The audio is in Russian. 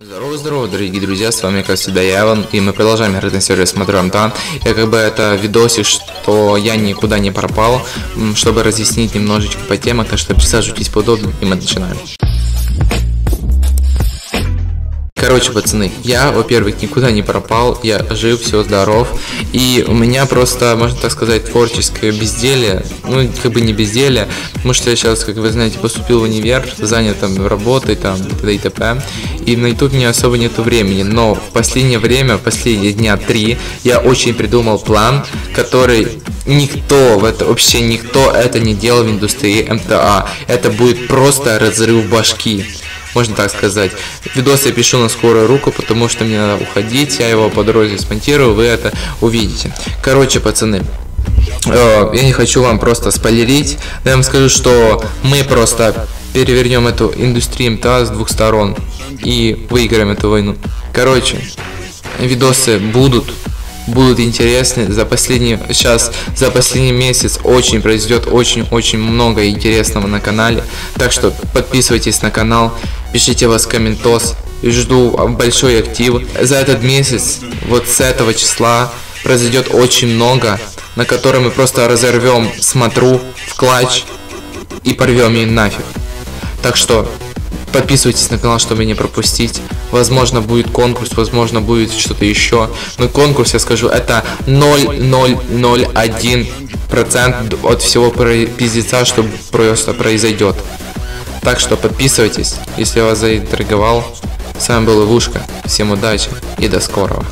Здорово, дорогие друзья, с вами как всегда я, Even, и мы продолжаем играть на сервере SMOTRA. Я это видосик, что я никуда не пропал, чтобы разъяснить немножечко по темам, так что присаживайтесь поудобнее и мы начинаем. Короче, пацаны, я, во-первых, никуда не пропал, я жив, все здоров, и у меня просто, можно так сказать, творческое безделье, ну, как бы не безделье, потому что я сейчас, как вы знаете, поступил в универ, занят там работой, там, т.д. и т.п., и на YouTube мне особо нету времени, но в последнее время, в последние дня 3, я очень придумал план, который вообще никто это не делал в индустрии МТА, это будет просто разрыв башки. Можно так сказать. Видос я пишу на скорую руку, потому что мне надо уходить. Я его по дороге смонтирую, вы это увидите. Короче, пацаны, я не хочу вам просто спойлерить. Но я вам скажу, что мы просто перевернем эту индустрию МТА с двух сторон и выиграем эту войну. Короче, видосы будут интересны. За последний месяц произойдет очень много интересного на канале, так что подписывайтесь на канал, пишите вас комментос, и жду большой актив. За этот месяц, вот с этого числа, произойдет очень много, на котором мы просто разорвем смотру в клатч и порвем ее нафиг. Так что подписывайтесь на канал, чтобы не пропустить. Возможно, будет конкурс, возможно, будет что-то еще. Но конкурс, я скажу, это 0,001% от всего пиздеца, что просто произойдет. Так что подписывайтесь, если я вас заинтриговал. С вами был Ивушка, всем удачи и до скорого.